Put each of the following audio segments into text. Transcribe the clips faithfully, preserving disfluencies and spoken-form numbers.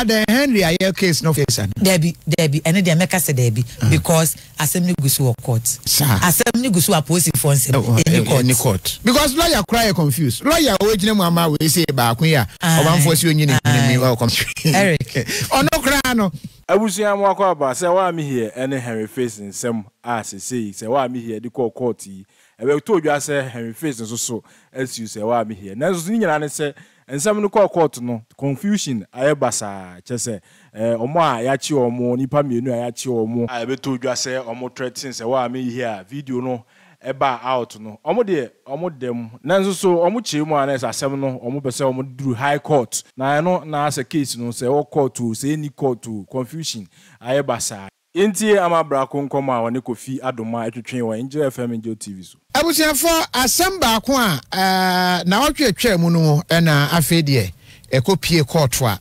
Ada Henry aye case no case an. There be there be and they make us there be because assembly go so court. Assembly go so opposite for any court. Because lawyer cry confused. Lawyer we gina mu ama we say ba kun ya. Obanfo si onyi ni ni welcome. Eric. Ono cry no. Abusia mu akwa ba Serwaa Amihere and Henry facing some as say Serwaa Amihere di call court yi. Ebe to odwa say Henry facing so so as you Serwaa Amihere. Na so ni nyana ne say and some of the court no confusion. I basa chese omo ayachi omo nipa mienu ayachi omo I be told you say omo threatening say wa me here video no eba out no omo de omo dem nanzo so omo chemu ana say asem no omo be say omo duru high court na no na say case no say o court o say any court o confusion I basa Inti amabra konkoma woni kofi adoma etwetwe wa Njio F M Njio T V so. Abusia for assemba ko a na wotwetwe mu no na afi de e kopie court wa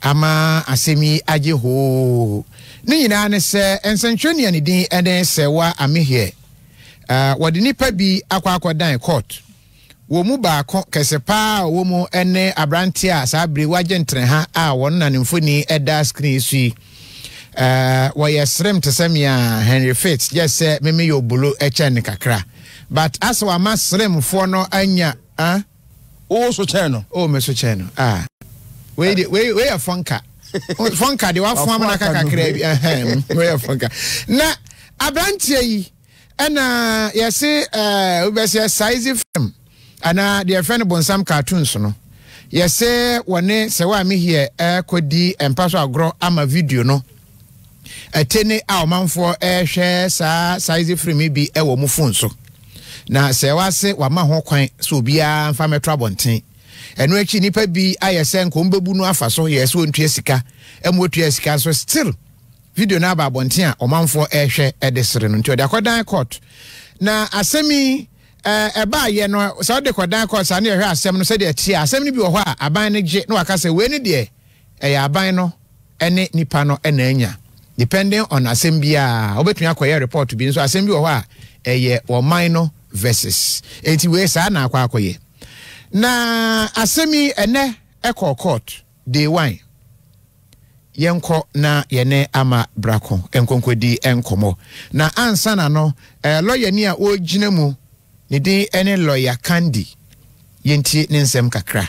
ama asemi aje ho. Ni nyina ne se ensentwenia ne din eden Serwaa Amihere. Ah wodi nipa bi akwa akwadan court. Wo mu ba ko kesepa wo mu ene abrantia sa bre wagentre ha a won na ne mfoni eda screen sui. Uh, why well, yes, Rem to Samia Henry Fitz, just say, Mimi, your blue echenica cra. But as our mass Rem for no anya, ah, uh? Oh, so channel, oh, Mister Channel, ah, wait, uh, wait, wait, a funka, funka, you are forming a caca crab, ahem, where a funka. Now, a branch ye, and ah, yes, say, uh, we best your size of him, and ah, dear friend upon some cartoons, no. Yes, say, one day, Serwaa Amihere, eh, could de and pass our grow, I'm a video, no. A tene our man for a share sa size free me be a woman phone so. Now say what say what my whole coin so be a family trouble and tea. And which nipper be I send combo bunua for so yes won't yesica and what yesica so still video na ba bontia or man for a share at the sereno to the Kodan court. Now I send me a buy ye no so the Kodan court and near her seven said a tea. I send me be a while a buying a no I can say when it day a bino and it nipano and enya. Depending on assembly, obetumi akoye report bi nso assembly wo a eye o minor versus enti we sa na akwa akoye na assembly ene echo court day one yenko na yene ama brakon enkonkodi enkomo na ansa na no eh, lawyer ni a ogina mu ne din ene lawyer Candy yenti ne nsem kakra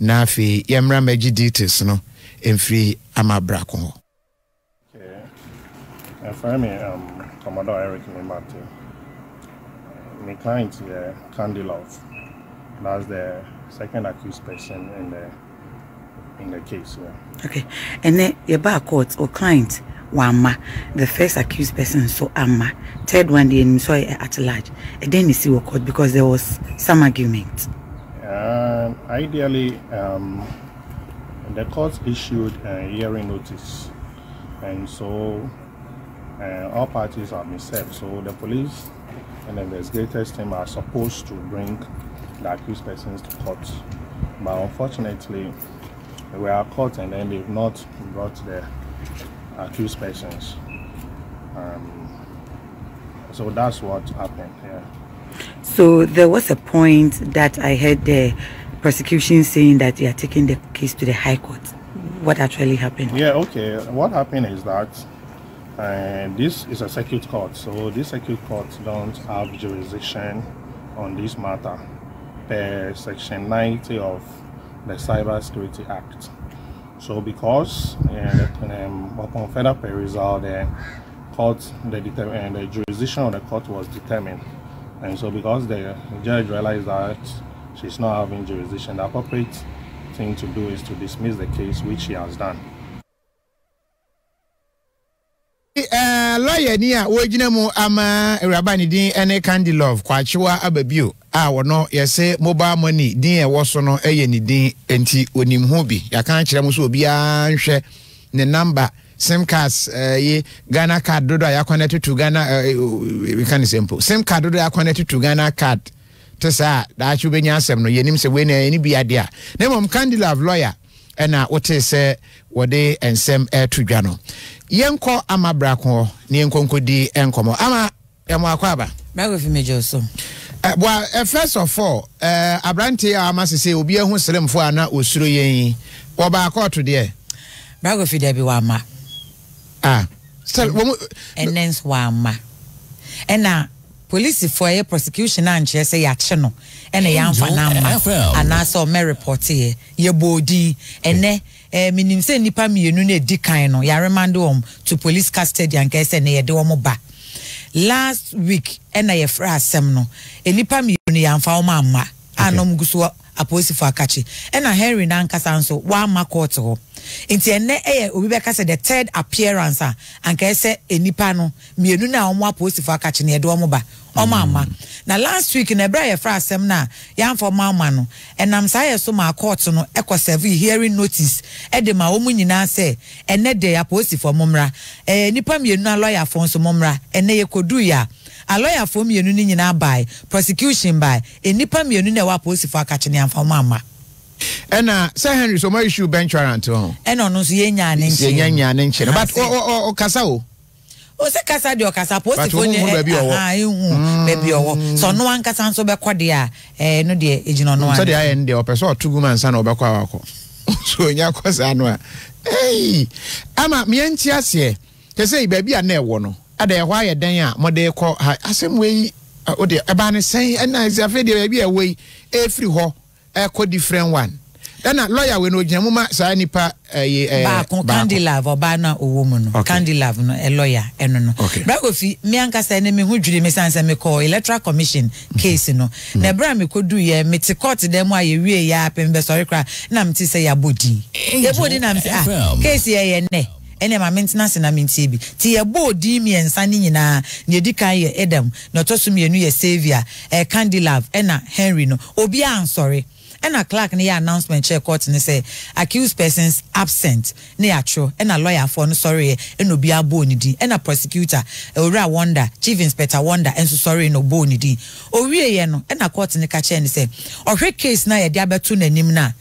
na afi yemra magi details no emfiri ama brakon. I find um, Commander Eric Martin. My client is uh, Candy Love. That's the second accused person in the in the case. Yeah. Okay, and then your bar court or client Wama, the first accused person so Amma, third one they saw at large, and then you see what court because there was some argument. Um, ideally, um, the court issued a hearing notice, and so. Uh, all parties have been served, so the police and the investigators team are supposed to bring the accused persons to court, but unfortunately they were caught and then they've not brought the accused persons, um, so that's what happened here. Yeah. So there was a point that I heard the prosecution saying that they are taking the case to the High Court. What actually happened? Yeah, okay, what happened is that and uh, this is a circuit court, so this circuit court don't have jurisdiction on this matter per section ninety of the Cyber Security Act. So because uh, um, upon further perusal, the court the, and the jurisdiction of the court was determined, and so because the judge realized that she's not having jurisdiction, the appropriate thing to do is to dismiss the case, which she has done. Uh, lawyer niya wojinemu ama rabani din ene Candy Love kwachiwa ababio a wono yese mobile money din e woso no eye ni din enti onim ho bi yaka nkyere mu so obi anhwe ne number sim cards uh, ye Ghana card dodo ya connect to Ghana uh, we can simple sim card dodo ya connect to Ghana card tesa da achu benya asem no yenim se we ne ni bia de a na mom Candy Love lawyer ena wote se wode ensem e to dwa no yenko ama brakon ni enkonkodi enkomo ama emo akwaba mago fi mejo so uh, well uh, first of all eh uh, abrante ama sese obi ehun seremfo ana osuro yen oba court there Brago fi debi wama. Ah. Sell woman. And then wama. And now police for a prosecution and she say action. And a young fanama. And I saw Mary Portier. Your body. And eh. Eh, minim se nipa mi yenu ne di kan no ya remand om to police custody and kese ne ye de om ba last week ena ye fra asem no enipa mi yenu ya mfa om amma anom guso apolice for akachi ena Henry na nkasa nso wa ma court ho nti ene eh obi be kase the third appearance and kese enipa no mienu na om apolice for akachi ne ye de om ba om amma na last week na bra ye fra asem na ya mfa amma no enam sa ye so ma court no ekoseve hearing notice edema omu nyina se ene de ya police for momra eh nipa mienu na lawyer for so momra ene ye kodu ya a lawyer for mienu ni nyina by prosecution by enipa mienu na wa police for akachi ne amfa mama ena Sir Henry so my issue bench warrant ho ena no so ye nya ne nche ye nya ne nche but o o kasa o o se kasa de o kasa police for ni ah ehun baby owo so no wan kasa so be kode a eh no de ejino no wan so de aye nde o person o tugu man san o be kwa wako so nya kwasa no a eh ama me anti ase te say baby a na e wo no ada e ho aye den a mode ko asem we o de e ba ne sen ena se afi de baby e we e free ho e ko different one then a lawyer we no gina ma sa nipa eh eh ba kon Candy Love oba na owo mu no Candy Love no e lawyer eno no bra go fi me anka sa ne me hu dwiri me sanse me call electoral commission case no na bra me ko du ye me ti court dem aye wie ya pem be sorry kra na mti se ya bodi ya bodi na mti ah case ye ye ne ene ma maintenance na minti bi ti ye bodi mi ensa ni nyina na edi kan ye edam na to so mi enu ye savior eh Candy Love ena Henry no obi an sorry and a clerk near announcement check court and say accused persons absent near true and a lawyer for no sorry and no be a bonidi and a prosecutor Ora Wonder chief inspector Wonder and so sorry no bonidi or we no and a court in the catch and say or her case na a diabetu nenimna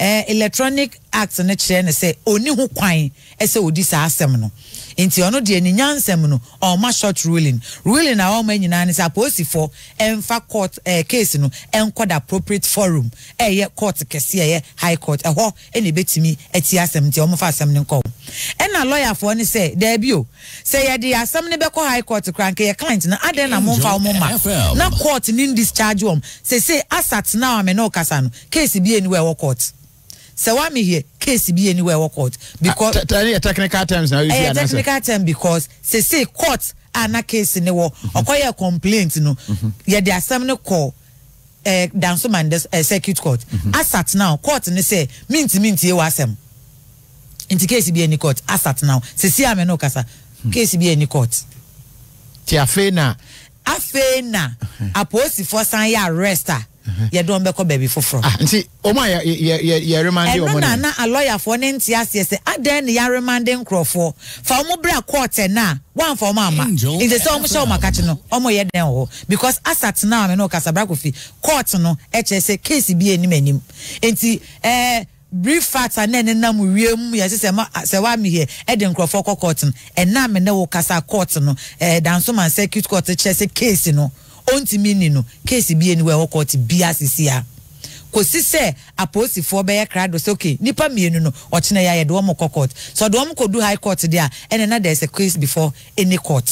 eh electronic acts and a chair and say only who quine and so this assemble inti ono de nyan sem no or ma short ruling ruling na all men nyina ne suppose for enfa court eh, case no enko the appropriate forum eh ye court kese eh high court eh ho ene betimi eti asem nti o mo fa asem ne ko e na lawyer for ne say there bi o say ye de asem ne be ko high court kranke ye client na aden na mo fa o mo ma na court ni discharge om say say asat na am no kasa no case bi anywhere wo court Serwaa Amihere case be anywhere or court because uh, technical terms now you see an technical term because say say court ana case ne wo okoye complaint no ye the assembly call eh danso man circuit court asat now court ne say mint mint e wo asem in case be any court asat now say say am no kasa case be any court ti afena afena aposi for san ya arrester you don't be called baby for fraud. See, oh my, yeah, yeah, yeah, yeah, remind you. And now, a lawyer for Nancy, yes, yes, and then you reminding Crawford for more black quarter now. One for Mama. In the song, show my catching no, oh my, yeah, because as at now, I know Casabracofi, court no, H S A, case be any menu. And see, eh. Brief facts and then na mu wiem ya se se wa mi here eden crofo court and na me na wo kasa court no eh danso man circuit court chese case no onti mini no case bi anywhere wo court bi asisi a kosi se aposi for be ya crowd so okay nipa mienu no o chena ya ye do mo court so do mo ko do high court there and na there is a case before any court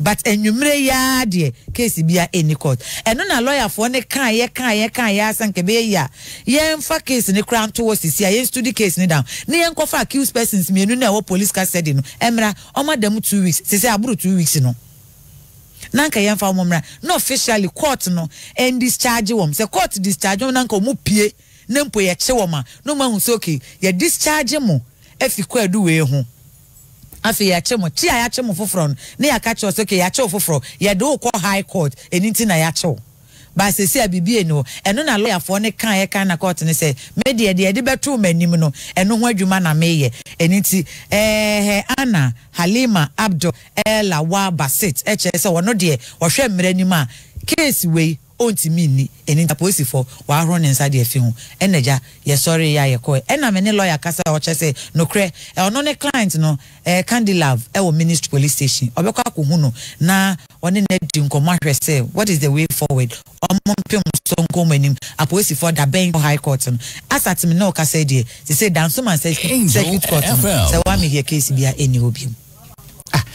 but enyumre ya de case bia any court eno na lawyer for ne kan ye kan ye kan ye asanke be ya ye mfa case ne kran to osisi ye study case ne down ne ye nkofa accused persons mienu na wo police custody no emra omadam two weeks se se aburu two weeks no nanka ye mfa omomra no officially court no and discharge wom se court discharge wom nanka omu pie ne mpo ye che wom a no mahu so okay ye discharge mo efiko adu we ho afi ya chemo ti ya chemo foforo ne ya kacho so ke ya chemo foforo ye do ko high court eninti na ya chemo ba se se abibie no eno na lawyer for ne kan ye kan na court ne se me de de de betu manim no eno ho adwuma na meye eninti eh Anna Halima Abdul Ella Wabasit eche se wono de wo hwe mrani ma case we on ti mini and interpose for while run inside the film. Enerja, yes, sorry, ya ye koi. And I'm any lawyer casa or chase no cre or non a client no eh Candy Love eh ministry police station. Obeka kuhuno na one in a say what is the way forward? Or mumpium song coming aposi for the bank high court. As at me no case de say down some and say circuit court. So why me here case be any obium.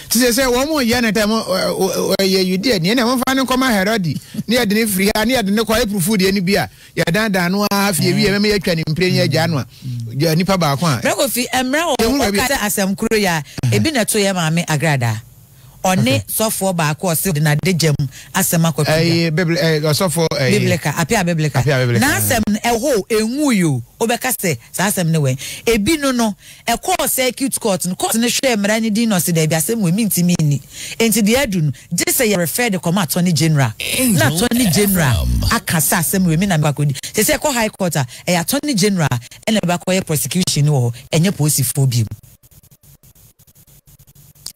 She said, one more year at you did, you never find a comma herodi. Near the free, near the no quiet food, any beer. Your dad, no half year, you can imprint your Janua. Your nipper barqua. Ragofi, Emerald, as I'm Korea, a binner to your mammy agrada. Or ne software bark or still in a digem as a macro, a software, a biblica, a pia biblica, Nassam, a ho, a woo you, Obecaste, Sassam no way. A bino no, a court circuit court and court in a share, Marani Dino, today, the same women to me. And to the Adun, just say you refer to come Attorney General, not Attorney General, a cassasam women and backward. They say, High Court, a Attorney General, and a backward prosecution or any pussy phobia.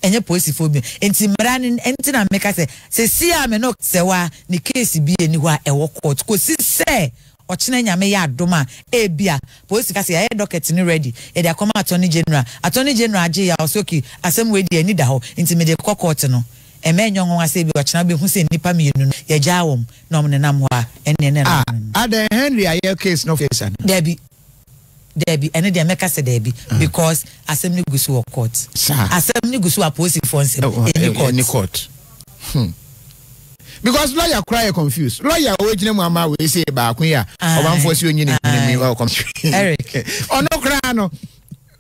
Enye police phobia enti mrani enti na make say se si ame no sewa ni case bi eni hwa ewo court ko si se ochine nyame ya adoma e bia police ka se ya docket ni ready e dey come Attorney General Attorney General aje ya osoki asem we dey ni da ho enti me dey court no e me nyon nwa se bi ochina be hu se nipa me yenu ya jawom no mo nenam ho a ene ne na aden Henry aye case no face an there be Debbie, and they make us a Debbie because assembly goes to court. Assembly goes to a police force in court. Because lawyer cry confused. Lawyer original mama we say back here. Or one force you in welcome. Eric. Oh no cry no.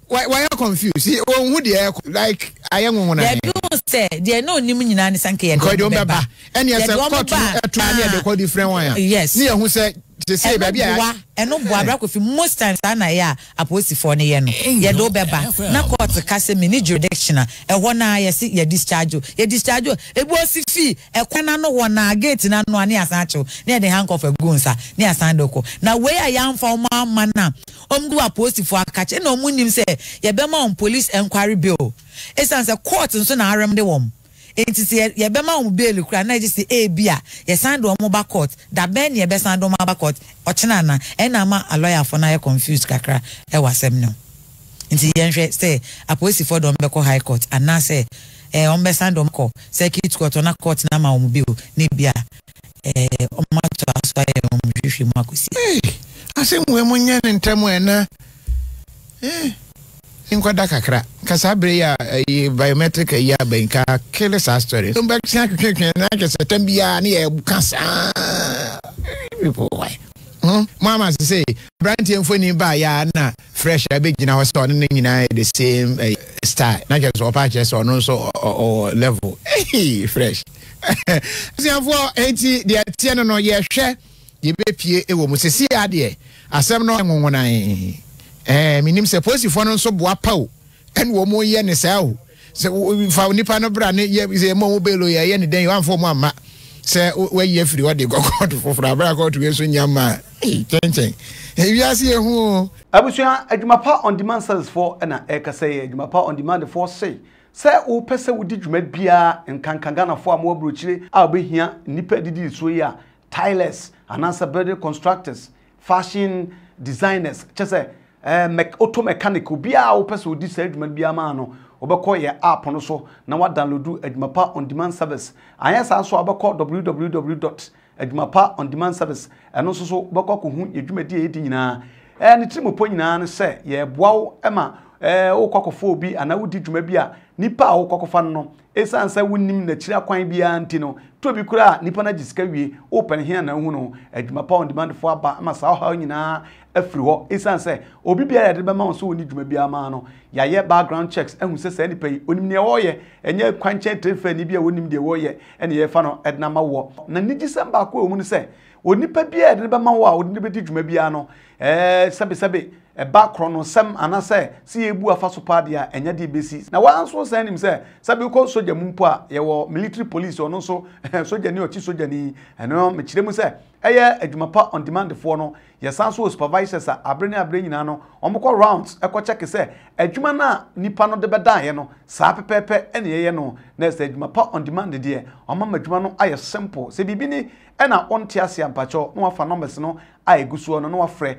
Why why are confused? See, oh, who they like? I am one. They don't say they know ni muni na ni sanke. And you remember? And yes, court attorney they call different one. Yes. Ni who say? Say baby, and no boy with most times. I ya a policy for an yen. Ya do beba. Na court the case mini jurisdiction. A one eye see ya discharge you. Ya discharge you. A bossy fee. A quana no one gate na no near Sancho. Near the hang of a gunsa. Near Sandoko. Now where I am for my manna. Um do a policy for a catch. And no moon him say. Ya bema on police inquiry bill. It's as a court and soon I ram the womb. Enti se ye be ma bail kura na je se e bia ye sando mo ba court da ben ye be sando mo ba court ochina na e na ma lawyer for na ye confused kakra e wasem no enti ye nhwe say apolice for don be ko high court and na say eh on be sando ko circuit court na court na ma mo bill ni bia eh o ma to aso ye o mhwehwe mu akosi eh asem we mo nya ntemu ena eh Inkwada kakra kasabre ya biometric ya benka kele sa story so back na keke na ke setembia na ya bukasa people why mama say brand enfoni ba ya na fresh abegina hostel no nyina the same style na ke so pa che so no so level hey fresh si avwa enti dia tie no no ye hwe ye bepie ewo mu sisi ade asem no ngonwonan Eh, minim se posi fo no so boa pawo en wo mo ye ne sawo se fa nipa no bra ne ye se mo wo belo ye ye ne den wan fo mo ama se we ye firi wo de gogod fo fra bra ko to yeso nyama eh tenten e wi ase ehu abusua adwumapa on demand service for na e ka say adwumapa on demand for say se wo pese wo di dwuma bia nkankanga na fo amwo brochire abehia nipa didi so ye a tilers anansa building constructors fashion designers chese eh me auto mechanic bia wo pese odi sa adwuma bia ma no obekọ ye app no so na wa download adwumapa on demand service anya sa so obekọ w w w dot adwumapa on demand service eno so so obekọ ko hu adwuma die edi nyina eh ne trim po nyina ne se ye boawo ema eh wo kwakofo obi ana wo di adwuma bia nipa wo kwakofa no esan sa wonnim na kira kwan bia nti no to bi kura nipa na gisika wie open here na hu no adwumapa on demand fo aba ma sa ha nyina afri ho esan se obi bia ya de be ma won so oni dwuma bia ma no ya ye background checks ehun se se nipa yi onim ne wo ye enye kwan che trefa ni bia wonim de wo ye ene ye fa no edna ma wo na ni gisemba ko omu ne se onipa bia ya de be ma wo a odi be di dwuma bia no eh sabe sabe a background some and I say, see a bua fasopadia and yadi basis. Now, once was saying him say, Sabuko soldier mumpa, your military police or no so, soldier new soldier ni, and no, Michilemu say, Aya, a jumapa on demand for no, your sons was supervisors are bringing a brain ano, on moko rounds, a coacheck say, a jumana, nipano de badayano, sape pepe, and yano, next a jumapa on demand, dear, on mamma jumano, I a simple, sebibini, and I on tiasia and pacho, no one for numbers no, I gusuano, no afraid,